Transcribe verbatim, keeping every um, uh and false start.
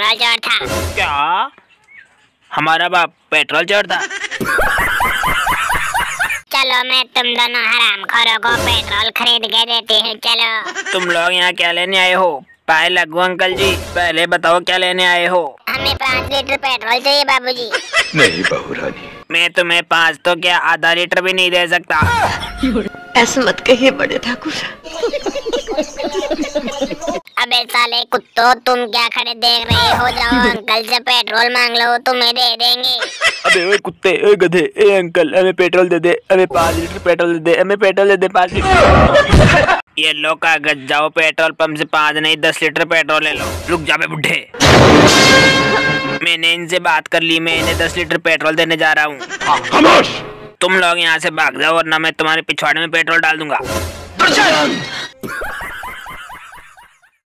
Petrol चोर था। क्या हमारा बाप पेट्रोल चोर था? चलो मैं तुम दोनों हरामखोरों को पेट्रोल खरीद के देती हूँ। चलो तुम लोग यहाँ क्या लेने आए हो? पाए लग्गू अंकल जी, पहले बताओ क्या लेने आए हो? हमें पाँच लीटर पेट्रोल चाहिए बाबूजी। नहीं बहू रानी, मैं तुम्हें पाँच तो क्या आधा लीटर भी नहीं दे सकता। ऐसा मत कहिए बड़े ठाकुर। अबे साले कुत्तो, तुम क्या खड़े देख रहे हो? जाओ अंकल से पेट्रोल मांग लो, तुम्हें दे देंगे। अबे ओए कुत्ते, ओए गधे, ए अंकल हमें पेट्रोल दे दे, हमें पाँच लीटर पेट्रोल दे दे, हमें पेट्रोल दे दे पाँच लीटर। ये लो कागज, जाओ पेट्रोल पंप से पाँच नहीं दस लीटर पेट्रोल ले लो। रुक जा बे बुड्ढे, मैंने इनसे बात कर ली, मैं इन्हें दस लीटर पेट्रोल देने जा रहा हूँ। तुम लोग यहाँ से भाग जाओ वरना मैं तुम्हारे पिछवाड़े में पेट्रोल डाल दूंगा।